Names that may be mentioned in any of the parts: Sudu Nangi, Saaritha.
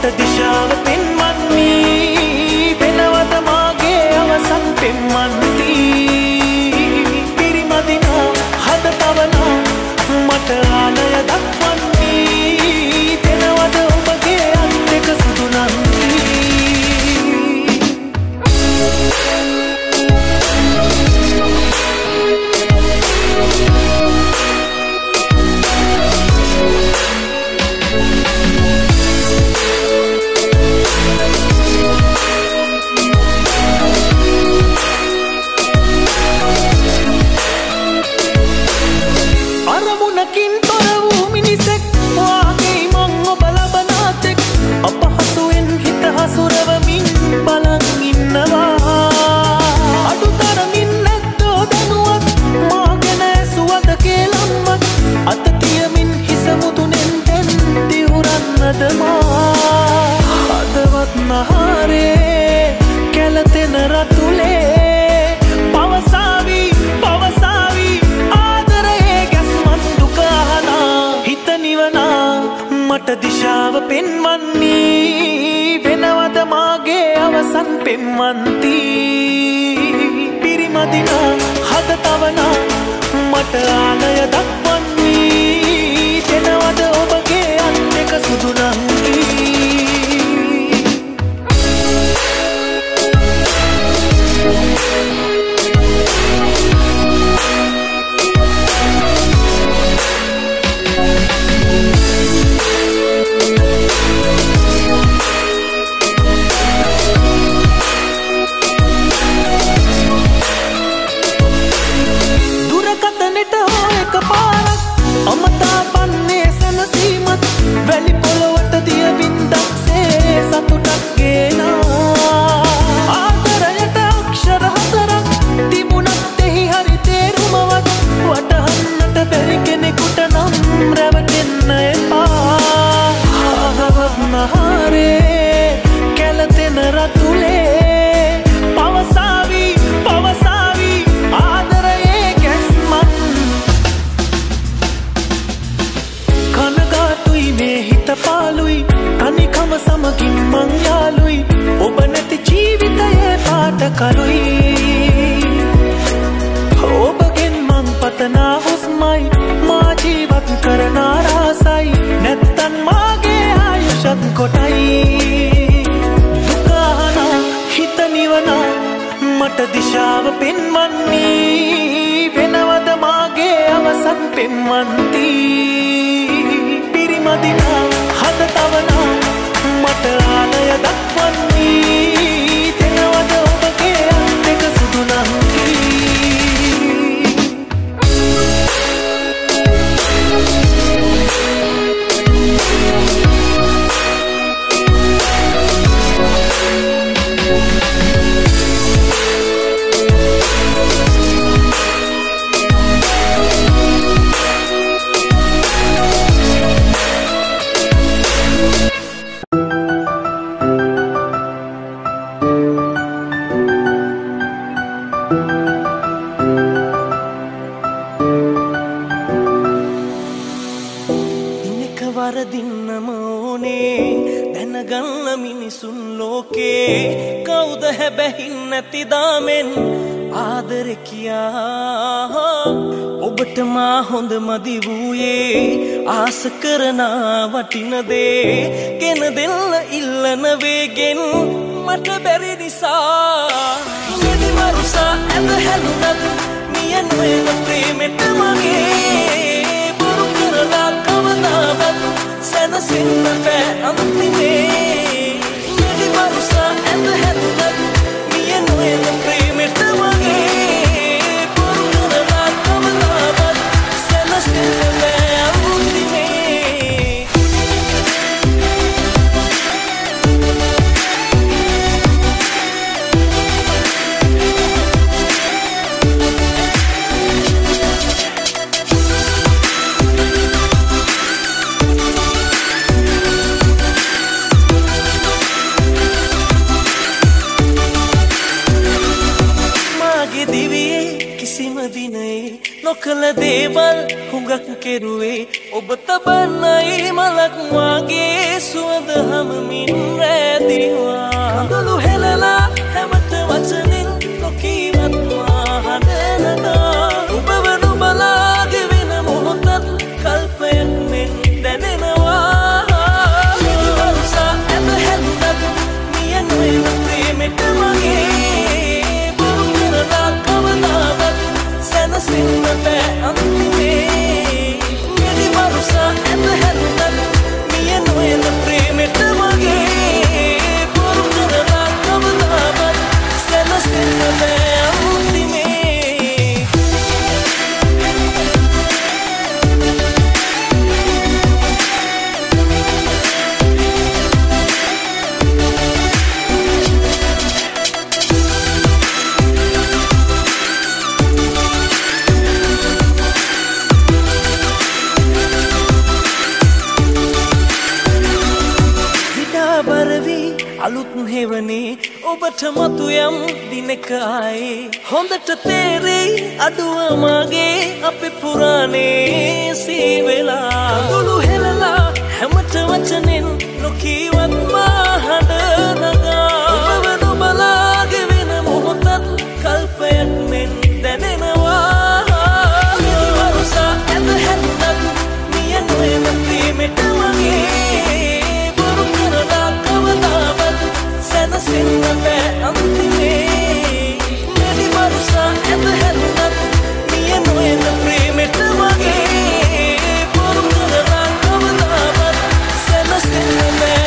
මට දිශාව පෙන්වන්නේ වෙනවද මාගේ අවසන් පෙන්වන්නේ පිරිමදිනා හද පවනා මට ආලය දක්වන්නේ දෙනවද ඔබගේ අත් එක සුදු නන්දි දිශාව පෙන්වන්නේ වෙනවද මාගේ අවසන් පෙන්වන්ති පිරිමදිනා හද තවනා මට ආලය දක්වන්නේ දෙනවද ඔබගේ අත් එක සුදු නංගි ඔබ තබන්නයි මලක් වාගේ பேசுவது ஹமம் இன்ற திவா கந்தலு ஹெலலா ஹமத் வச்சனின் நுகீவத் மாஹனதா உபவனு பலாகி வின முஹதத் கல்பன் நிந்தனவா சிவல்சா எபஹந்தக் மியன் வெனதே மெட்டமகே புகரலா கவனாவத் சனசின்னத அந்திமே மேரி வருசா எபஹந்தக் ena prem etmage purudara kavadavat selasiname amutime ඔබට මතුයම් දිනකයි හොඳට තේරෙයි අඩුවමගේ අපි පුරාණේ සීවෙලා ගුළු හෙලලා හැමත වචනෙන් නොකීවත් මහඬ නගා ඔබවනු බලාගේ වෙන මොහොතත් කල්පයක් මෙන් දැනෙනවා මෙහි වරුසා ඇඳ හැන්දක් මියන් ඔයම ප්‍රේමෙට වගේ බොරු කරලා කවදාවත් සැනසෙන්නට අන්තිමේ මෙලි වරුසා ඇඳ හැන්දක් මියන් ඔයම ප්‍රේමෙට වගේ බොරු කරලා කවදාවත් සැනසෙන්නට bye.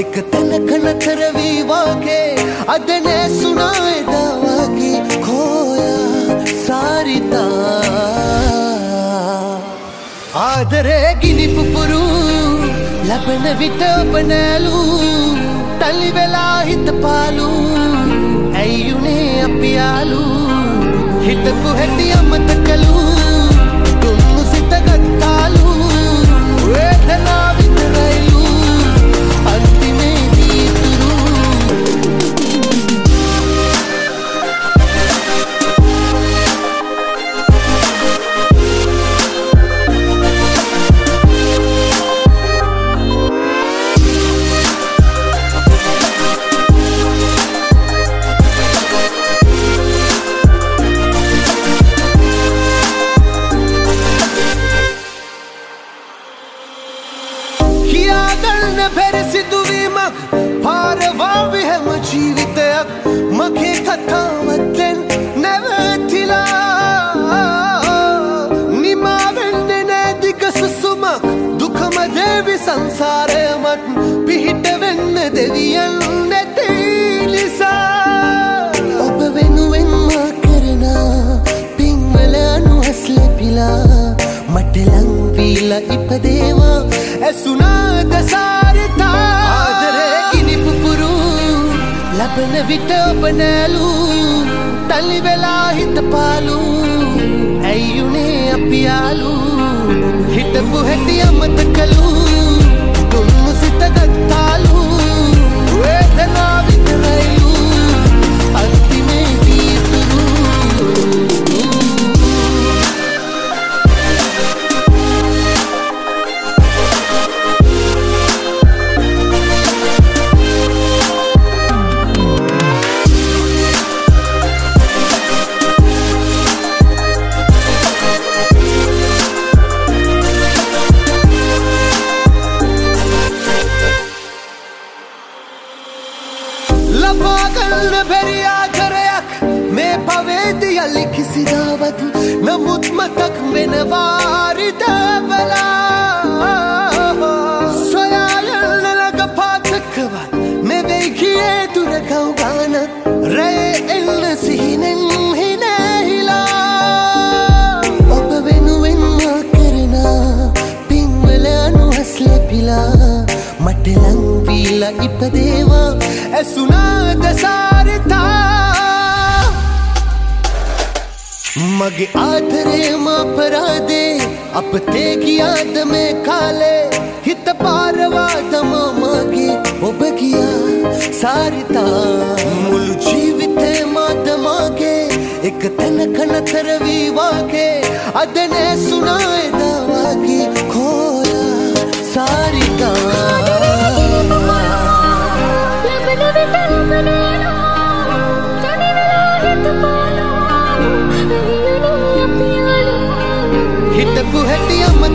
Ek talak na tarvi waage वादे ने सुनाए दावा की खोया सारिता आदरे गिनी पुपुरू लपन वित बनलू तली वेला हित पालू ऐयुने अपियालू हित पुहटी अमत कलू तुम सित गत्तालू वेदना वित रैलू अंतिमे नीतरू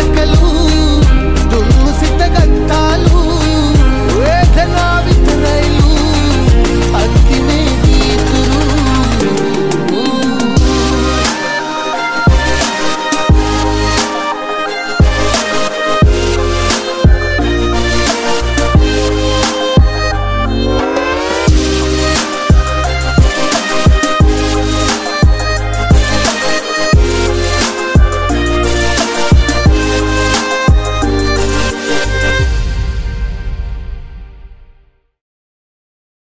I'm